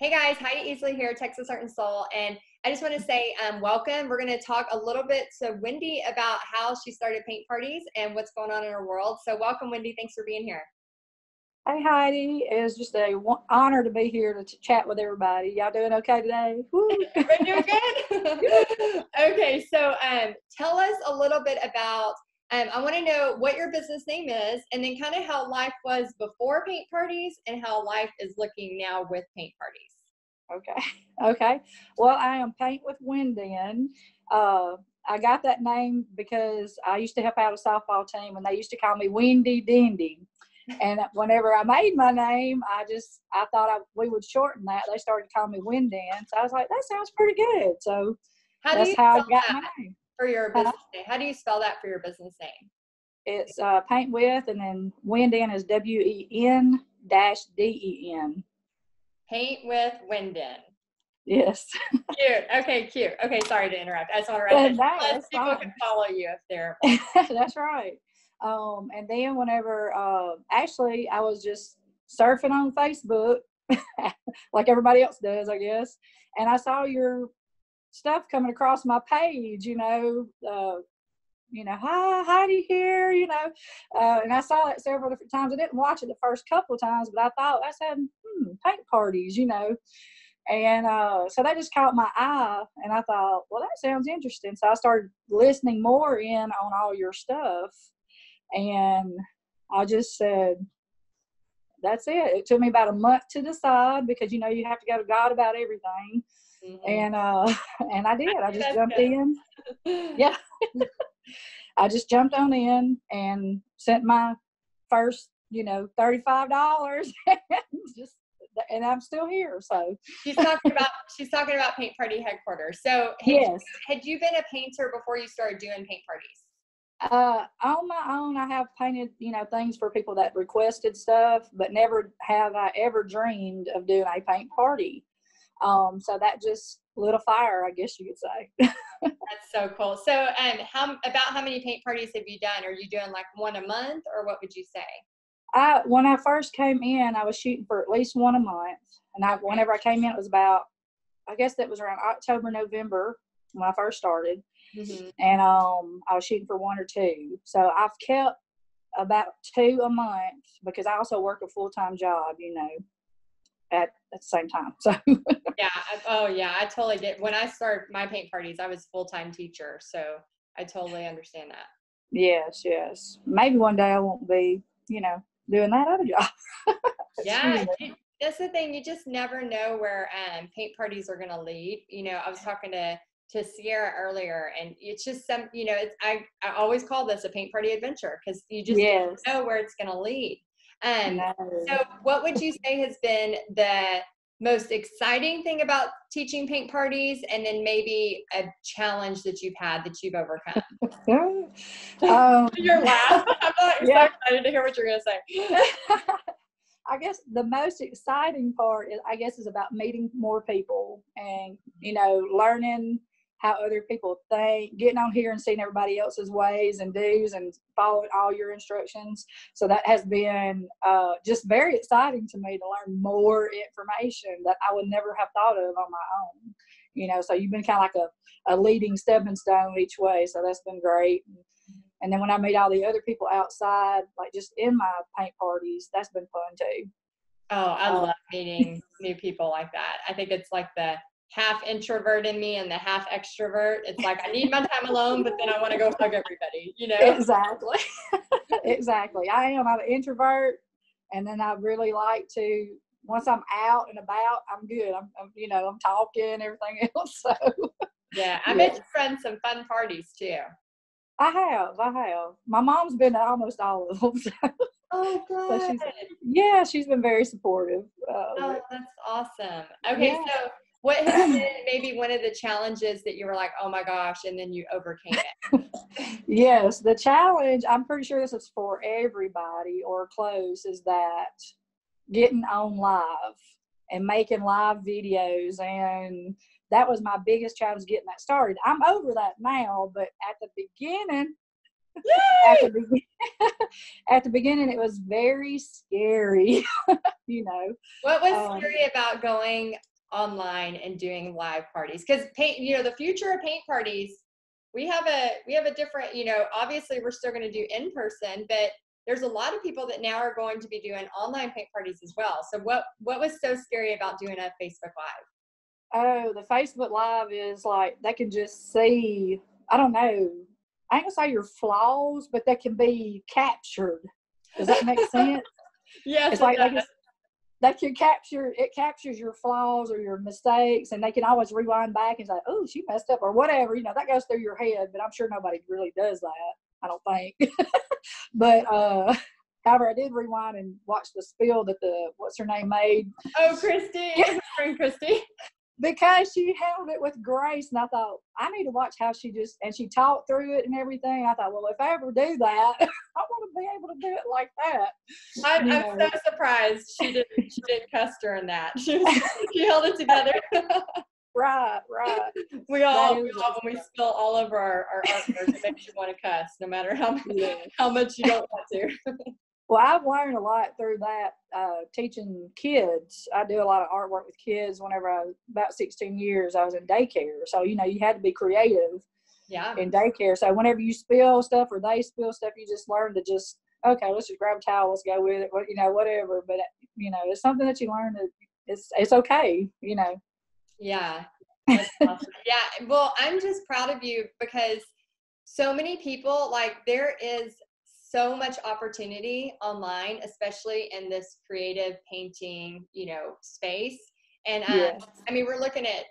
Hey guys, Heidi Easley here, Texas Art and Soul, and I just want to say welcome. We're going to talk a little bit to Wendy about how she started Paint Parties and what's going on in her world. So welcome, Wendy. Thanks for being here. Hey Heidi, it's just an honor to be here to chat with everybody. Y'all doing okay today? Woo. We're doing good? Okay, so tell us a little bit about, I want to know what your business name is and then kind of how life was before Paint Parties and how life is looking now with Paint Parties. Okay. Well, I am Paint with Wenden. I got that name because I used to help out a softball team and they used to call me Wendy Dendy. And whenever I made my name, I thought we would shorten that. They started calling me Wenden. So I was like, that sounds pretty good. So that's how I got my name. For your business name, how do you spell that for your business name? It's Paint With, and then Wenden is W-E-N-D-E-N. Paint With Wenden. Yes. Cute. Okay, cute. Okay, sorry to interrupt. I just want to write that. People can follow you if they're. That's right. And then whenever actually I was just surfing on Facebook, like everybody else does, I guess, and I saw your stuff coming across my page, hi, Heidi here, and I saw it several different times. I didn't watch it the first couple of times, but I thought, I said, Paint Parties, and so that just caught my eye, and I thought, well, that sounds interesting, so I started listening more in on all your stuff, and I just said, that's it. It took me about a month to decide, because, you have to go to God about everything. Mm-hmm. And I did. I just jumped in. Yeah. I just jumped on in and sent my first, $35 and I'm still here. So she's talking about Paint Party Headquarters. So had you been a painter before you started doing Paint Parties? On my own, I have painted, things for people that requested stuff, but never have I ever dreamed of doing a paint party. So that just lit a fire, I guess you could say. That's so cool. So, how many paint parties have you done? Are you doing like one a month, or what would you say? When I first came in, I was shooting for at least one a month. And whenever I came in, it was about, I guess that was around October, November when I first started. Mm-hmm. And, I was shooting for one or two. So I've kept about two a month because I also work a full-time job, at the same time. So yeah. Oh yeah. I totally get. When I started my paint parties, I was a full-time teacher. So I totally understand that. Yes. Yes. Maybe one day I won't be, doing that other job. Yeah. That's the thing. You just never know where, paint parties are going to lead. I was talking to Sierra earlier, and it's just I always call this a paint party adventure because you just don't know where it's going to lead. So what would you say has been the most exciting thing about teaching paint parties, and then maybe a challenge that you've had that you've overcome? Your laugh. I'm not excited to hear what you're going to say. I guess the most exciting part is about meeting more people and, learning how other people think, getting on here and seeing everybody else's ways and do's and following all your instructions. So that has been just very exciting to me to learn more information that I would never have thought of on my own. So you've been kind of like a leading stepping stone each way. So that's been great. And then when I meet all the other people outside, like just in my paint parties, that's been fun too. Oh, I love meeting new people like that. I think it's like the half introvert in me and the half extrovert. It's like I need my time alone, but then I want to go hug everybody, Exactly. Exactly. I'm an introvert, and then I really like to, once I'm out and about, I'm good. I'm talking, everything else. So yeah, I bet you run some fun parties too. I have. My mom's been to almost all of them. So. Oh, good. So she's been very supportive. That's awesome. Okay, So what has been maybe one of the challenges that you were like, oh my gosh, and then you overcame it? Yes, the challenge, I'm pretty sure this is for everybody or close, is that getting on live and making live videos, and that was my biggest challenge, getting that started. I'm over that now, but at the beginning, At the beginning, it was very scary, you know. What was scary about going online and doing live parties? Because paint, you know, the future of paint parties, we have a different, you know, obviously we're still going to do in person, but there's a lot of people that now are going to be doing online paint parties as well. So what was so scary about doing a Facebook Live? Oh, the Facebook Live is like, they can just see, I don't know, I ain't gonna say your flaws, but they can be captured. Does that make sense? Yes. It's like it captures your flaws or your mistakes, and they can always rewind back and say, oh, she messed up or whatever. You know, that goes through your head, but I'm sure nobody really does that. I don't think. But however, I did rewind and watch the spill that the what's her name made. Oh, Christy. Yeah. Christy. Because she handled it with grace, and I thought, I need to watch how she just, and she talked through it and everything. I thought, well, if I ever do that, I want to be able to do it like that. I'm so surprised she didn't cuss during that. She held it together. Right. We all when we spill all over our artwork, it makes you want to cuss, no matter how much you don't want to. Well, I've learned a lot through that, teaching kids. I do a lot of artwork with kids. Whenever I was about 16 years, I was in daycare. So, you know, you had to be creative in daycare. So whenever you spill stuff or they spill stuff, you just learn to just, okay, let's just grab a towel, let's go with it, you know, whatever. But, you know, it's something that you learn that it's okay, you know. Yeah. That's awesome. Yeah. Well, I'm just proud of you because so many people, like, there is so much opportunity online, especially in this creative painting, you know, space. And I mean, we're looking at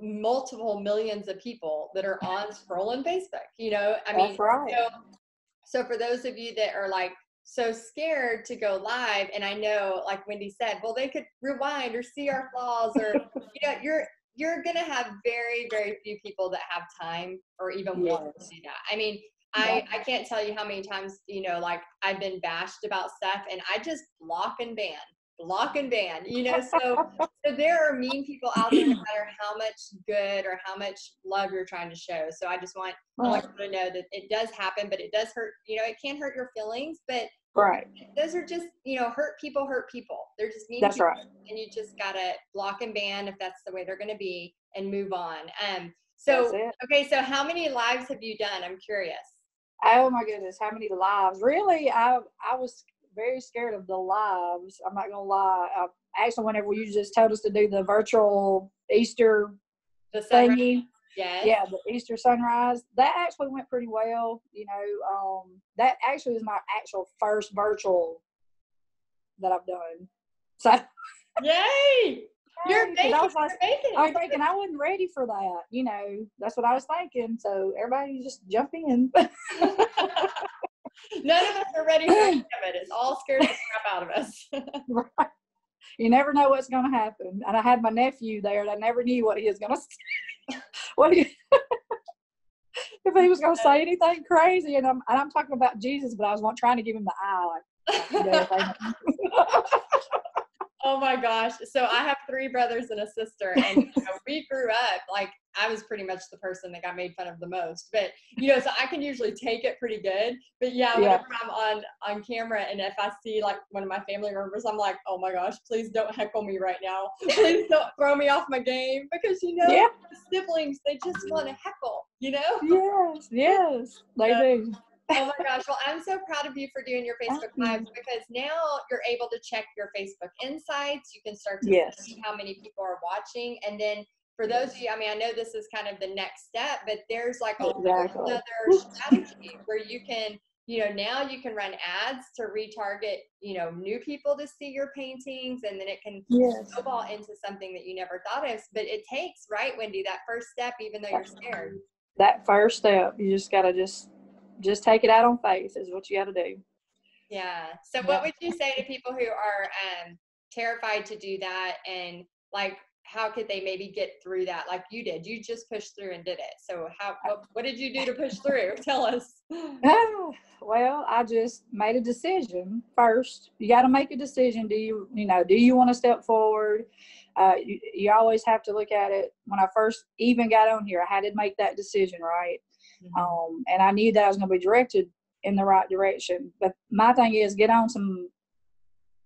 multiple millions of people that are on scrolling Facebook, you know, I mean, right. So for those of you that are like, so scared to go live. And I know, like Wendy said, well, they could rewind or see our flaws or, you know, you're going to have very, very few people that have time or even want to do that. I mean, I can't tell you how many times, you know, like I've been bashed about stuff and I just block and ban, you know, so there are mean people out there, no matter how much good or how much love you're trying to show. So I just want people to know that it does happen, but it does hurt, you know, it can hurt your feelings, but right. Those are just, you know, hurt people. They're just mean people. Right. And you just got to block and ban if that's the way they're going to be and move on. So how many lives have you done? I'm curious. Oh my goodness, how many lives? Really, I was very scared of the lives. I'm not going to lie. Actually, whenever you just told us to do the virtual Easter thingy. Yeah, the Easter sunrise. That actually went pretty well. You know, that actually was my actual first virtual that I've done. So, yay! You're making it. I'm thinking I wasn't ready for that. You know, that's what I was thinking. So everybody just jump in. None of us are ready for any of it. It's all scared the crap out of us. Right. You never know what's going to happen. And I had my nephew there, and I never knew what he was going to say. If he was going to say anything crazy. And I'm talking about Jesus, but I was trying to give him the eye. Oh my gosh. So I have three brothers and a sister, and you know, we grew up, like I was pretty much the person that got made fun of the most, but you know, so I can usually take it pretty good, but whenever I'm on camera and if I see like one of my family members, I'm like, oh my gosh, please don't heckle me right now. Please don't throw me off my game because you know, siblings, they just want to heckle, you know? Yes, they do. Oh my gosh. Well, I'm so proud of you for doing your Facebook Lives because now you're able to check your Facebook insights. You can start to see how many people are watching. And then for those of you, I mean, I know this is kind of the next step, but there's like another strategy where you can, you know, now you can run ads to retarget, you know, new people to see your paintings, and then it can snowball into something that you never thought of. But it takes, right, Wendy, that first step, even though you're scared. That first step, you just got to just take it out on faith is what you got to do. Yeah. So what would you say to people who are terrified to do that, and like how could they maybe get through that like you did? You just pushed through and did it. So what did you do to push through? Tell us. Well, I just made a decision first. You got to make a decision. Do you want to step forward? You always have to look at it. When I first even got on here, I had to make that decision, right? And I knew that I was going to be directed in the right direction. But my thing is, get on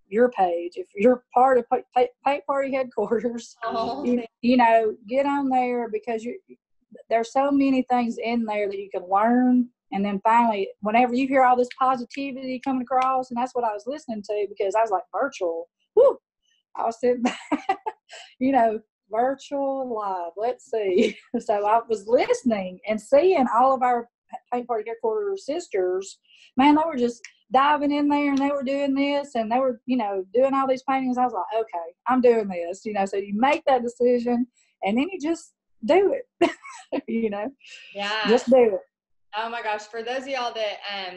your page. If you're part of Paint Party Headquarters, you know, get on there, because there's so many things in there that you can learn. And then finally, whenever you hear all this positivity coming across, and that's what I was listening to, because I was like, virtual, whoo, I was sitting back, you know, virtual live, let's see. So I was listening and seeing all of our Paint Party Headquarters sisters, man, they were just diving in there, and they were doing this, and they were, you know, doing all these paintings. I was like, okay, I'm doing this, you know. So you make that decision, and then you just do it, you know. Yeah. Just do it. Oh my gosh, for those of y'all that,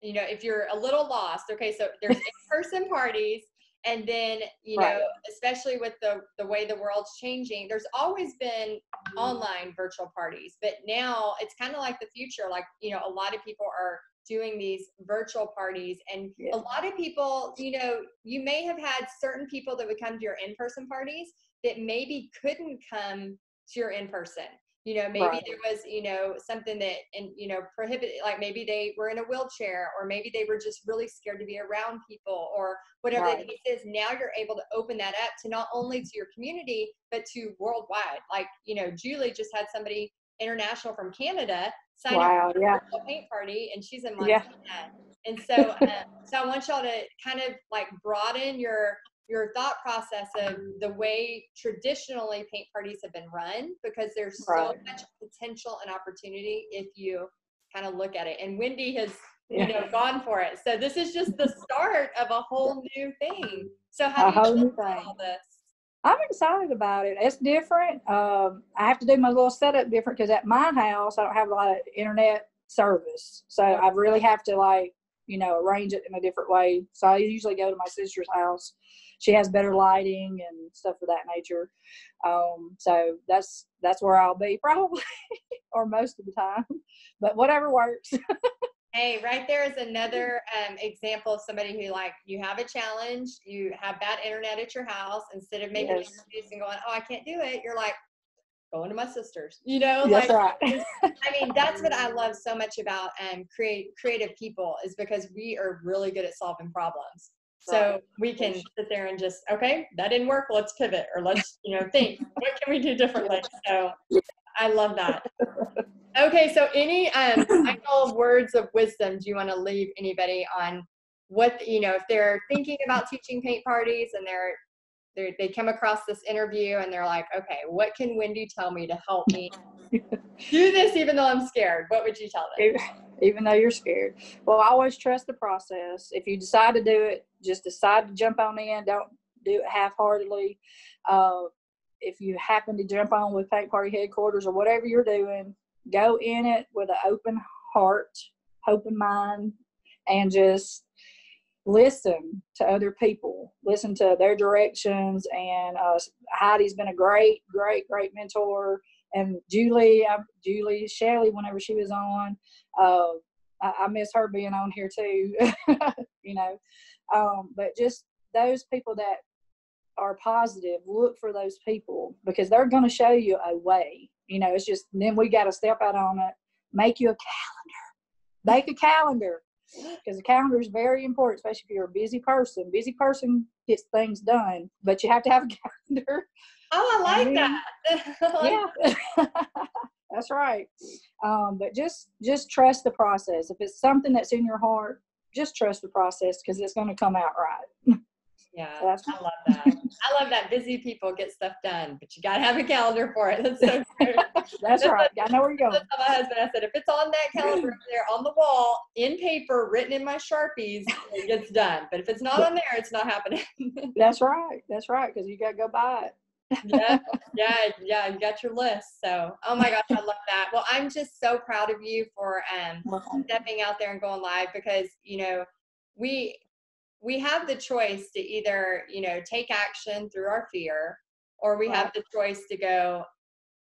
you know, if you're a little lost, okay, so there's in-person parties, and then, you know, especially with the way the world's changing, there's always been online virtual parties, but now it's kind of like the future, like, you know, a lot of people are doing these virtual parties, and a lot of people, you know, you may have had certain people that would come to your in-person parties that maybe couldn't come to your in-person. You know, maybe there was, you know, something that, and, you know, prohibited, like maybe they were in a wheelchair, or maybe they were just really scared to be around people, or whatever the case is. Now you're able to open that up to not only to your community, but to worldwide. Like, you know, Julie just had somebody international from Canada sign up for a paint party, and she's in Montana. And so, so I want y'all to kind of like broaden your thought process of the way traditionally paint parties have been run, because there's so much potential and opportunity if you kind of look at it. And Wendy has, you know, gone for it. So this is just the start of a whole new thing. So how do you feel about all this? I'm excited about it. It's different. I have to do my little setup different, because at my house, I don't have a lot of internet service. So I really have to, like, you know, arrange it in a different way. So I usually go to my sister's house. She has better lighting and stuff of that nature. So that's where I'll be probably, or most of the time, but whatever works. Hey, right there is another example of somebody who, like, you have a challenge, you have bad internet at your house, instead of making excuses and going, oh, I can't do it. You're like, going to my sister's, you know, like, I mean, that's what I love so much about creative people, is because we are really good at solving problems. So we can sit there and just, okay, that didn't work. Let's pivot, or let's, you know, think, what can we do differently? So I love that. Okay. So any final words of wisdom do you want to leave anybody on, what, you know, if they're thinking about teaching paint parties, and they come across this interview and they're like, okay, what can Wendy tell me to help me do this, even though I'm scared? What would you tell them? Even though you're scared. Well, I always trust the process. If you decide to do it, just decide to jump on in. Don't do it half-heartedly. If you happen to jump on with Paint Party Headquarters or whatever you're doing, go in it with an open heart, open mind, and just listen to other people, listen to their directions. And Heidi's been a great, great, great mentor. And Julie Shelley, whenever she was on, I miss her being on here too, you know. But just those people that are positive, look for those people, because they're going to show you a way, you know. It's just, then we got to step out on it. Make you a calendar, make a calendar, because the calendar is very important, especially if you're a busy person. Busy person gets things done, but you have to have a calendar. Oh, I like that. Yeah. That's right. But just trust the process. If it's something that's in your heart, just trust the process, because it's going to come out right. Yeah, so I love that. I love that busy people get stuff done, but you got to have a calendar for it. That's so true. That's right. I know where you're going. My husband, I said, if it's on that calendar over there on the wall, in paper, written in my Sharpies, it gets done. But if it's not on there, it's not happening. That's right. That's right, because you got to go buy it. Yeah, you got your list. So, oh my gosh, I love that. Well, I'm just so proud of you for stepping out there and going live, because, you know, we have the choice to either, you know, take action through our fear, or we have the choice to go,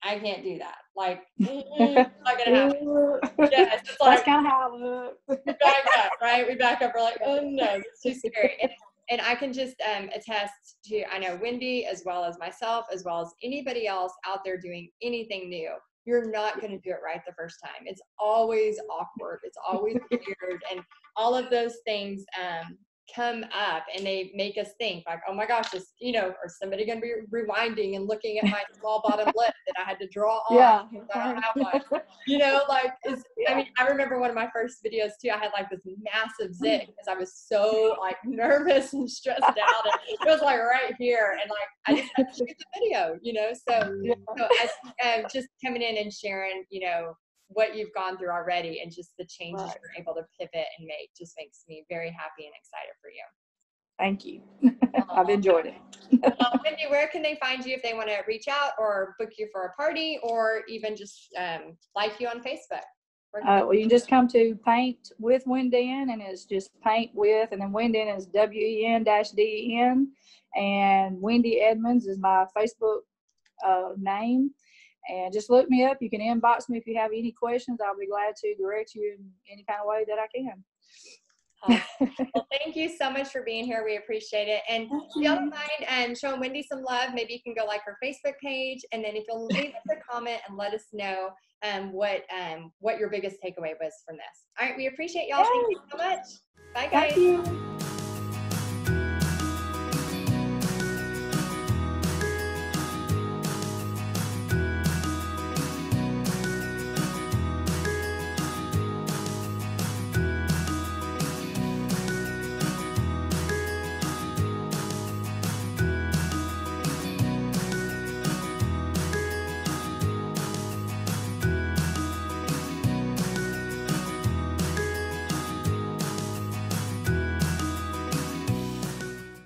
I can't do that. Like, it's not gonna happen. Yeah, it's like, that's kind of how I look. We back up, right? We back up. We're like, oh no, it's too scary. And I can just attest to, I know Wendy, as well as myself, as well as anybody else out there doing anything new. you're not going to do it right the first time. It's always awkward. It's always weird. And all of those things come up and they make us think like, oh my gosh, this, you know, or somebody going to be rewinding and looking at my small bottom lip that I had to draw on. Yeah. I don't have much. You know, like, it's, I mean, I remember one of my first videos too, I had like this massive zit because I was so like nervous and stressed out. And it was like right here. And like, I just had to shoot the video, you know? So, so just coming in and sharing, you know, what you've gone through already and just the changes you're able to pivot and make just makes me very happy and excited for you. Thank you. I've enjoyed it. Wendy, where can they find you if they want to reach out or book you for a party or even just like you on Facebook? Well, you can just come to Paint with Wenden, and it's just Paint with, and then Wenden is W-E-N-D-E-N, and Wendy Edmonds is my Facebook name. And just look me up. You can inbox me if you have any questions. I'll be glad to direct you in any kind of way that I can. Awesome. Well, thank you so much for being here. We appreciate it. And if y'all don't mind showing Wendy some love, maybe you can go like her Facebook page. And then if you'll leave us a comment and let us know what your biggest takeaway was from this. All right. We appreciate y'all. Thank you so much. Bye, guys. Thank you.